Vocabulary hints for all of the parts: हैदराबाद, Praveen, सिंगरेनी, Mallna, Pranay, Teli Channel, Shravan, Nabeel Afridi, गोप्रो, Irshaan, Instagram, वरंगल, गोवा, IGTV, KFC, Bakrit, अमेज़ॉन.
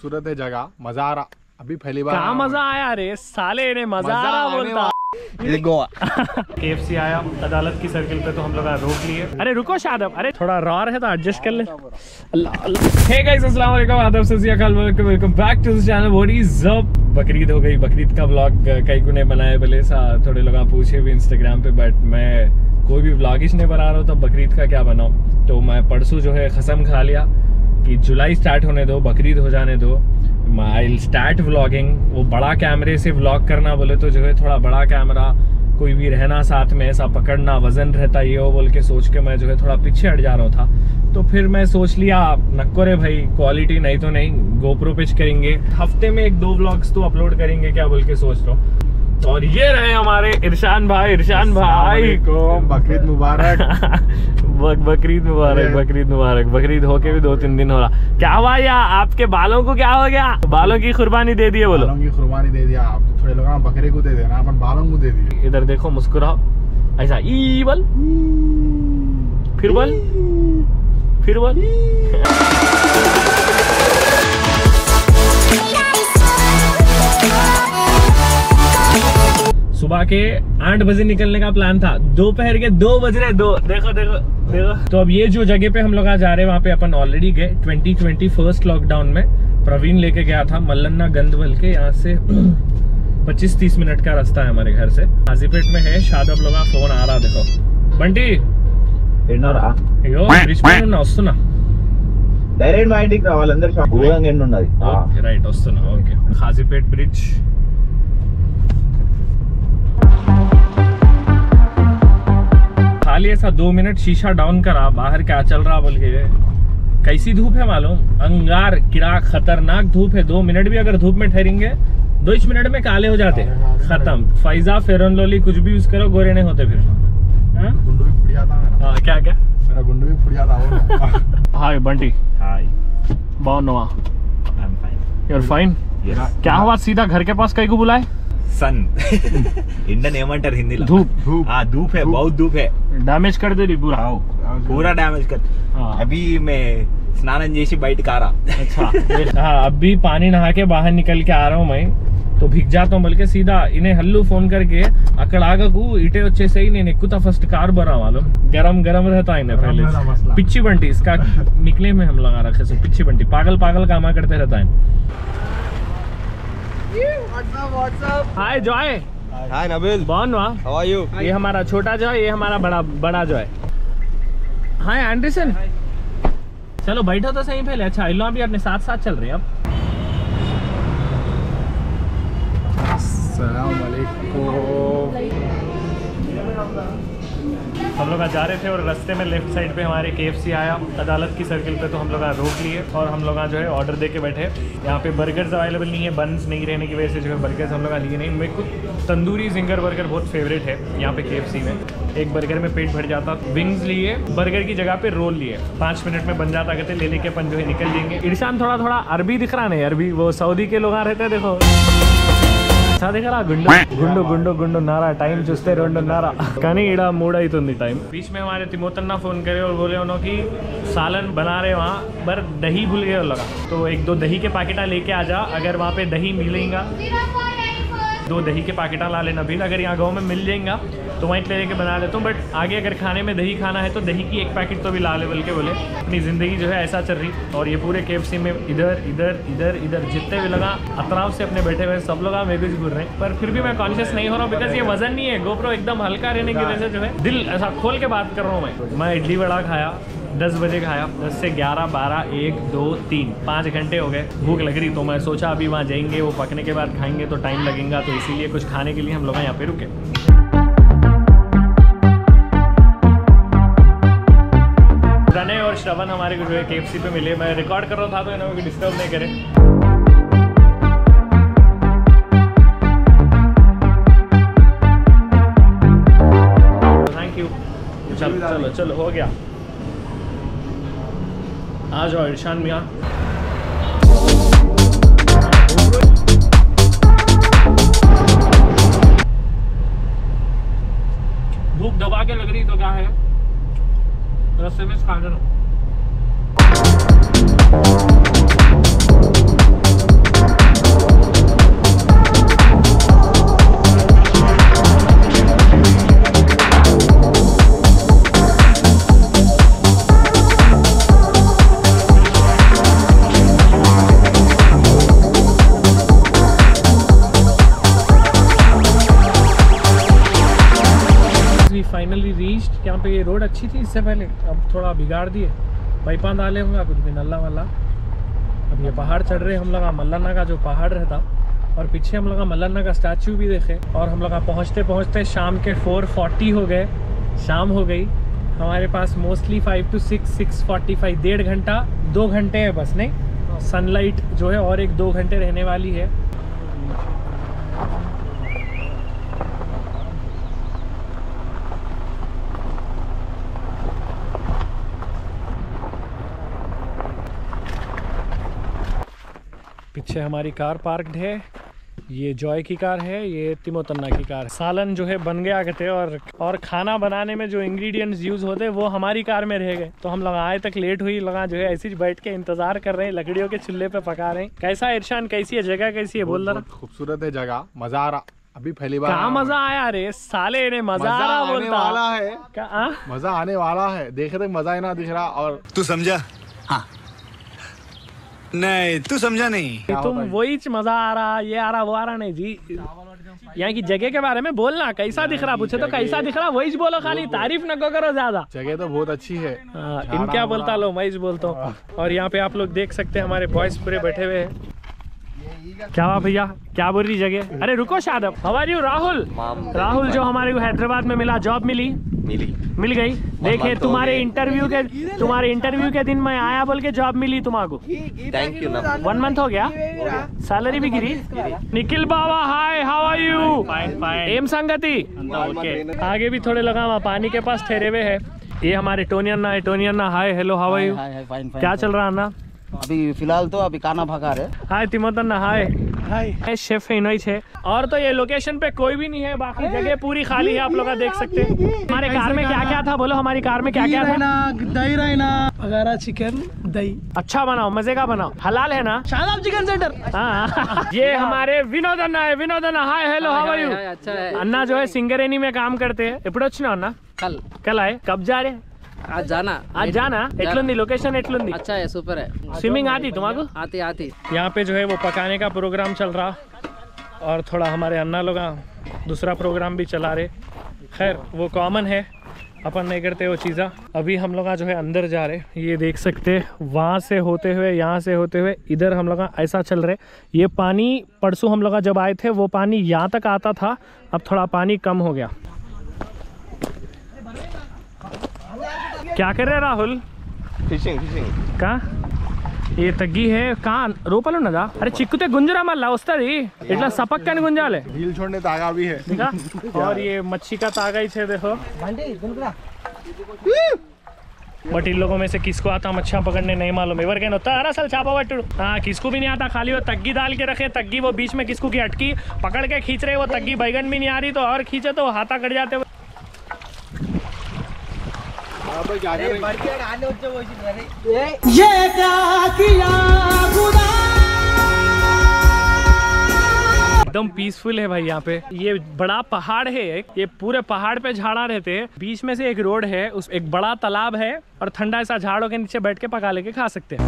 खूबसूरत है जगह, मजा आ रहा। अभी पहली बार कहाँ मजा आया रे साले, ने मजा आ रहा बोलता। ये गोवा KFC आया अदालत की सर्किल पे, तो हम लोग रोक लिए। अरे रुको शादाब, अरे थोड़ा रॉर है तो एडजस्ट कर ले। हे गाइस अस्सलाम वालेकुम, आदाब सस्याकाल, welcome back to this channel. What is up? Bakrid हो गई, बकरीद का व्लॉग कई को नहीं बनाया, भले थोड़े लोग आप पूछे भी इंस्टाग्राम पे, बट मैं कोई भी व्लॉग ही नहीं बना रहा हूँ, तो बकरीद का क्या बनाऊँ। तो मैं परसों जो है कसम खा लिया कि जुलाई स्टार्ट होने दो, बकरीद हो जाने दो, आई विल स्टार्ट व्लॉगिंग। वो बड़ा कैमरे से व्लॉग करना बोले तो जो है थोड़ा बड़ा कैमरा, कोई भी रहना साथ में, ऐसा पकड़ना, वजन रहता ये वो बोल के सोच के मैं जो है थोड़ा पीछे हट जा रहा था। तो फिर मैं सोच लिया नक्कोरे भाई क्वालिटी नहीं तो नहीं, गोप्रो पिच करेंगे, हफ्ते में 1-2 व्लॉग्स तो अपलोड करेंगे क्या बोल के सोच रहा हूँ। और ये रहे हमारे इरशान भाई। इरशान भाई को बकरीद मुबारक बकरीद मुबारक, बकरीद मुबारक। बकरीद होके भी 2-3 दिन हो रहा। क्या हुआ या आपके बालों को क्या हो गया? बालों की कुर्बानी दे दिए, बोलो बालों की कुर्बानी दे दिया आप। थोड़े लोग बकरे को दे देना, अपन बालों को दे दिए। इधर देखो, मुस्कुराओ ऐसा, ई बल फिर बल फिर बल। सुबह के 8 बजे निकलने का प्लान था, दोपहर के 2 बज रहे 2। देखो देखो देखो। तो अब ये जो जगह पे हम लोग आज आ रहे हैं वहाँ पे अपन ऑलरेडी गए 2020 फर्स्ट लॉकडाउन में। प्रवीण लेके गया था मल्लना गंदवल के, यहाँ से 25-30 मिनट का रास्ता है हमारे घर से। खाजी पेट में है। शादाब लोग फोन आ रहा, देखो बंटी రైట్ వస్తున్నా। ఓకే ఖాజీపేట్ బ్రిడ్జ్ खाली ऐसा 2 मिनट शीशा डाउन करा, बाहर क्या चल रहा बोल के। कैसी धूप है मालूम, अंगार किरा खतरनाक धूप है। 2 मिनट भी अगर धूप में ठहरेंगे 2 मिनट में काले हो जाते, खत्म। फाइजा फेरन लोली कुछ भी यूज करो गोरे नहीं होते। फिर गुंडू भी फुट जाता मेरा। हां क्या क्या मेरा गुंडू भी फुट जाता। हाय बंटी। हाय बावनवा। I am fine, you are fine. क्या हुआ सीधा घर के पास कई को बुलाए? सन इंडियन एमंटर हिंदी धूप धूप। हाँ धूप है, बहुत धूप है, डैमेज कर दे रही पूरा, पूरा डैमेज कर। अभी मैं स्नान जैसी बाइट का रहा। अच्छा हाँ, अभी पानी नहा के बाहर निकल के आ रहा हूँ मैं, तो भीग जाता हूँ बोल के सीधा इन्हें हल्लू फोन करके अकड़ागू ईटे अच्छे से ही नहीं निकुता फर्स्ट कार बना वालों। गरम गरम रहता है इन्हें पहले। पिच्ची बंटी इसका निकले में हम लगा रखे, सो पिच्ची बंटी पागल पागल कामा करते रहता है। Hi Joy. Hi Nabeel. How are you? ये हमारा छोटा जॉय, ये हमारा बड़ा बड़ा जॉय। हाय एंडरसन। चलो बैठो तो सही पहले। अच्छा इल्लो भी अपने साथ साथ चल रहे हैं अब। अस्सलाम वालेकुम। हम लोग जा रहे थे और रास्ते में लेफ्ट साइड पे हमारे KFC आया अदालत की सर्किल पे, तो हम लोग रोक लिए और हम लोग जो है ऑर्डर दे के बैठे। यहाँ पे बर्गर्स अवेलेबल नहीं है, बंस नहीं रहने की वजह से जो है बर्गर्स हम लोग लिए नहीं। मेरे को तंदूरी जिंगर बर्गर बहुत फेवरेट है यहाँ पे KFC में। एक बर्गर में पेट भर जाता। विंग्स लिए, बर्गर की जगह पे रोल लिए, 5 मिनट में बन जाता। कहते ले लेके अपन जो है निकल जाएंगे। इरशान थोड़ा थोड़ा अरबी दिख रहा नहीं, अरबी वो सऊदी के लोग आ रहते हैं देखो। अच्छा देख रहा गुंडो गुंडो गुंडो गुंडो नारा टाइम चुस्ते रोंडो नारा कहीं इड़ा मूड़ा ही तो नहीं टाइम। बीच में हमारे तिमोतन्ना फोन करे और बोले उन्हों की सालन बना रहे वहाँ पर, दही भूल गए और लगा तो 1-2 दही के पैकेटा लेके आ जा। अगर वहाँ पे दही मिलेगा 2 दही के पैकेटा ला लेना भी, अगर यहाँ गाँव में मिल जाएगा तो वहीं ले लेके बना लेता हूँ। बट आगे अगर खाने में दही खाना है तो दही की 1 पैकेट तो भी ला ले बोल के बोले। अपनी ज़िंदगी जो है ऐसा चल रही। और ये पूरे KFC में इधर इधर इधर इधर जितने भी लगा अतराव से अपने बैठे हुए सब लोग मेरे कुछ घूर रहे हैं, पर फिर भी मैं कॉन्शियस नहीं हो रहा हूँ बिकॉज ये वजन नहीं है। गोप्रो एकदम हल्का रहने की वजह से जो है दिल ऐसा खोल के बात कर रहा हूँ मैं। इडली वड़ा खाया 10 बजे खाया, 10 से 11, 12, 1, 2, 3 5 घंटे हो गए। भूख लग रही तो मैं सोचा अभी वहाँ जाएंगे वो पकने के बाद खाएंगे तो टाइम लगेगा, तो इसीलिए कुछ खाने के लिए हम लोग यहाँ पे रुके। प्रणय और श्रवण हमारे जो है KFC पे मिले। मैं रिकॉर्ड कर रहा था तो इन्होंने मुझे डिस्टर्ब नहीं करे। Thank you. चलो चलो चलो हो गया, आ जाओ इरशान मियाँ। भूख दबा के लग रही तो क्या है, रस्ते में खाना। यहाँ पे ये रोड अच्छी थी इससे पहले, अब थोड़ा बिगाड़ दिए, पाइपा डाले हुए कुछ भी नल्ला वाला। अब ये पहाड़ चढ़ रहे हम लोग, मल्लाना का जो पहाड़ रहता, और पीछे हम लोग मल्लाना का स्टैचू भी देखे। और हम लोग पहुँचते पहुँचते शाम के 4:40 हो गए, शाम हो गई। हमारे पास मोस्टली 5 to 6, 6:45 डेढ़ घंटा, 2 घंटे है बस। नहीं, सनलाइट जो है और 1-2 घंटे रहने वाली है। पीछे हमारी कार पार्कड है, ये जॉय की कार है, ये तिमोतन्ना की कार है। सालन जो है बन गया कहते, और खाना बनाने में जो इंग्रेडिएंट्स यूज़ होते वो हमारी कार में रह गए, तो हम लगा आए तक लेट हुई, लगा जो है ऐसे ही बैठ के इंतजार कर रहे हैं, लकड़ियों के चूल्हे पे पका रहे हैं। कैसा इरशान, कैसी है जगह, कैसी है बोल रहा? खूबसूरत है जगह, मजा आ रहा। अभी पहली बार कहाँ मजा आया रे साले ने, मजा आने वाला है, देखे तक मजा ही ना दिख रहा। और तू समझा? हाँ नहीं, तू समझा नहीं, तुम वही मजा आ रहा, ये आ रहा, वो आ रहा। नहीं जी, यहाँ की जगह के बारे में बोलना, कैसा दिख रहा पूछे तो कैसा दिख रहा वही बोलो, खाली तारीफ न करो ज्यादा। जगह तो बहुत अच्छी है। इन क्या बोलता लो, मैं बोलता हूँ। और यहाँ पे आप लोग देख सकते हैं हमारे बॉयज पूरे बैठे हुए हैं। क्या हुआ भैया, क्या बोल रही जगह? अरे रुको शादाब, हमारी राहुल, राहुल जो हमारे को हैदराबाद में मिला, जॉब मिल गई। देखे तुम्हारे इंटरव्यू के दिन मैं आया बोल के जॉब मिली तुम्हाको, थैंक यू। 1 मंथ हो गया, सैलरी भी गिरी। निखिल बाबा hi, how are you? Fine fine. एम संगति ओके। आगे भी थोड़े लगा वहाँ पानी के पास ठहरे हुए है। ये हमारे एटोनियन ना hi hello how are you, क्या चल रहा ना अभी फिलहाल? तो अभी खाना पका रहे। हाय तिमोतन्ना, हाय हाय। शेफ इनोई है। और तो ये लोकेशन पे कोई भी नहीं है, बाकी जगह पूरी खाली है, आप लोग देख सकते हैं। हमारी कार में क्या क्या था बोलो, हमारी कार में क्या क्या था? दही रहना, बघारा चिकन, दही अच्छा बनाओ, मजे का बनाओ, हलाल है ना? Shadab chicken centre. हाँ ये हमारे विनोद अन्ना है, विनोद अन्ना hi hello how are you. अन्ना जो है सिंगरेनी में काम करते है। इपड़ोचना अन्ना कल आए, कब जा रहे? आज जाना। एटलुंदी लोकेशन, एटलुंदी अच्छा है, सुपर है। स्विमिंग आती तुम्हाको? आती। यहाँ पे जो है वो पकाने का प्रोग्राम चल रहा, और थोड़ा हमारे अन्ना लोग दूसरा प्रोग्राम भी चला रहे। खैर वो कॉमन है, अपन नहीं करते वो चीज़ा। अभी हम लोग जो है अंदर जा रहे, ये देख सकते वहाँ से होते हुए, यहाँ से होते हुए इधर हम लोग ऐसा चल रहे। ये पानी परसों हम लोग जब आए थे वो पानी यहाँ तक आता था, अब थोड़ा पानी कम हो गया। क्या कर रहे हैं राहुल? फिशिंग। कहाँ? ये तग्गी है कहाँ? रोपलो ना जा। अरे चिक्कुते गुंजरा मल्ला वस्तारी इतना सपक का गुंजाले ढील छोड़ने तागा भी है देखा? और ये मच्छी का तागा ही है देखो। बट इन लोगों में से किसको आता मच्छियाँ पकड़ने नहीं मालूम, एवर कैन होता है। दरअसल छापा वट्टू हाँ किसको भी नहीं आता, खाली वो तग्गी डाल के रखे, तग्गी वो बीच में किसको की अटकी पकड़ के खींच रहे, वो तग्गी बैगन भी नहीं आ रही तो और खींचे तो हाथा कट जाते। ये क्या किया खुदा, एकदम पीसफुल है भाई यहाँ पे। ये बड़ा पहाड़ है, ये पूरे पहाड़ पे झाड़ा रहते हैं, बीच में से एक रोड है, उस एक बड़ा तालाब है, और ठंडा ऐसा झाड़ों के नीचे बैठ के पका लेके खा सकते हैं।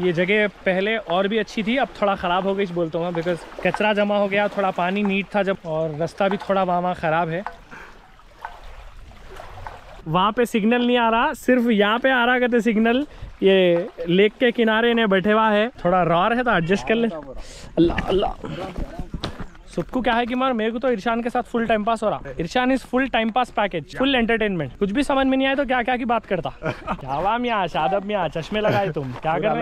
ये जगह पहले और भी अच्छी थी, अब थोड़ा ख़राब हो गई बोलता हूँ, बिकॉज कचरा जमा हो गया, थोड़ा पानी नीट था जब, और रास्ता भी थोड़ा वहाँ ख़राब है। वहाँ पे सिग्नल नहीं आ रहा, सिर्फ यहाँ पे आ रहा कहते सिग्नल। ये लेक के किनारे ने बैठे हुआ है, थोड़ा रॉर है तो एडजस्ट कर ले। अल्लाह अल्लाह, सबको क्या है कि मार मेरे को तो इरशान के साथ फुल टाइम पास हो रहा। Irshan is full time pass package, full entertainment. कुछ भी समझ में नहीं आया तो क्या क्या की बात करता। हवा में आ, शादाब में आ, चश्मे लगाए तुम, क्या कर रहे हो?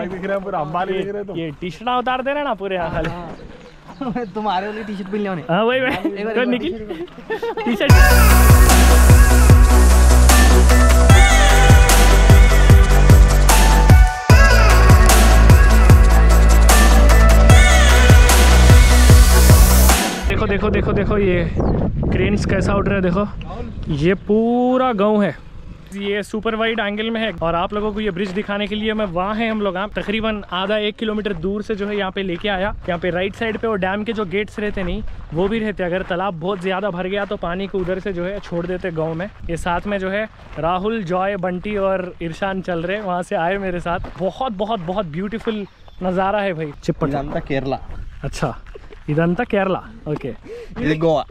ये टी शर्ट उतार दे रहे ना पूरे यहाँ खाली, तुम्हारे वाली टी शर्ट भी लेने। हाँ वही निकल टी शर्ट। देखो ये क्रेन्स कैसा उठ रहा है देखो, ये पूरा गांव है, ये सुपर वाइड एंगल में है और आप लोगों को ये ब्रिज दिखाने के लिए मैं वहाँ है हम लोग तकरीबन आधा 1 किलोमीटर दूर से जो है यहाँ पे लेके आया। यहाँ पे राइट साइड पे वो डैम के जो गेट्स रहते नहीं वो भी रहते, अगर तालाब बहुत ज़्यादा भर गया तो पानी को उधर से जो है छोड़ देते गाँव में। ये साथ में जो है राहुल, जॉय, बंटी और इरशान चल रहे वहाँ से आए मेरे साथ। बहुत बहुत बहुत ब्यूटीफुल नज़ारा है भाई। चिपट केरला, अच्छा इधंता Kerala, okay गोवा।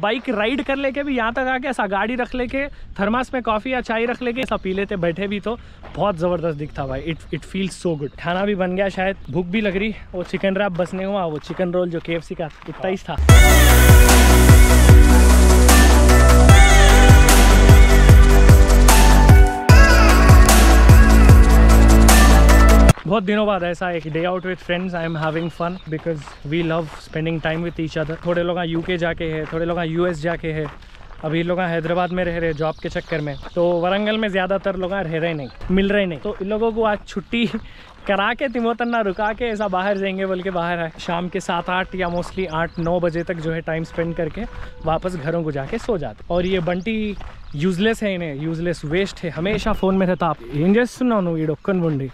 Bike ride कर लेके भी यहाँ तक आके ऐसा गाड़ी रख लेके थर्मास में कॉफ़ी या चाय रख लेके ऐसा पी लेते बैठे भी तो बहुत ज़बरदस्त दिखता भाई। It feels so good. खाना भी बन गया, शायद भूख भी लग रही। वो चिकन रैप बसने हुआ, वो चिकन रोल जो KFC का 21 था। बहुत दिनों बाद ऐसा एक day out with friends. I am having fun because we love spending time with each other. थोड़े लोग UK जाके है, थोड़े लोग US जाके है, अभी लोग हैदराबाद में रह रहे जॉब के चक्कर में, तो वरंगल में ज़्यादातर लोग रह रहे नहीं, मिल रहे नहीं, तो इन लोगों को आज छुट्टी करा के तिमोतन्ना रुका के ऐसा बाहर जाएंगे बोल के बाहर आए। शाम के 7-8 या मोस्टली 8-9 बजे तक जो है टाइम स्पेंड करके वापस घरों को जाके सो जाते। और ये बंटी यूजलेस है, इन्हें यूजलेस वेस्ट है, हमेशा फ़ोन में रहता। आप एम चेस्तुन्नावु नुव्वु ई डोक्कन बुंडी।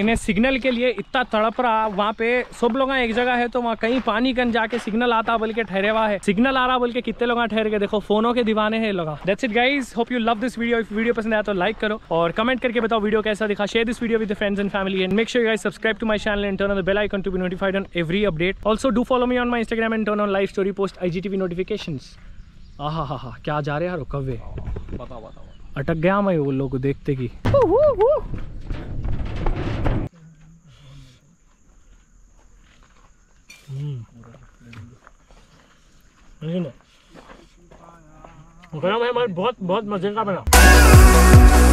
इन्हें सिग्नल के लिए इतना तड़प रहा। वहाँ पे सब लोग एक जगह है तो वहाँ कहीं पानी कन जाके सिग्नल आता बोल के ठहरे हुआ है, सिग्नल आ रहा बोल के कितने लोग ठहर के देखो, फोनों के दीवाने हैं लोग। That's it guys, hope you love this video. If video पसंद आया तो लाइक करो और कमेंट करके बताओ वीडियो कैसा दिखा। Share this video with friends and family and make sure you guys subscribe to my channel and turn on the bell icon to be notified on every update. Also do follow me on my Instagram and turn on live story post IGTV notifications. आहा क्या जा रहे यार, कव्वे अटक गया मैं वो लोग को देखते कि गरम है, बहुत बहुत मजे का बना।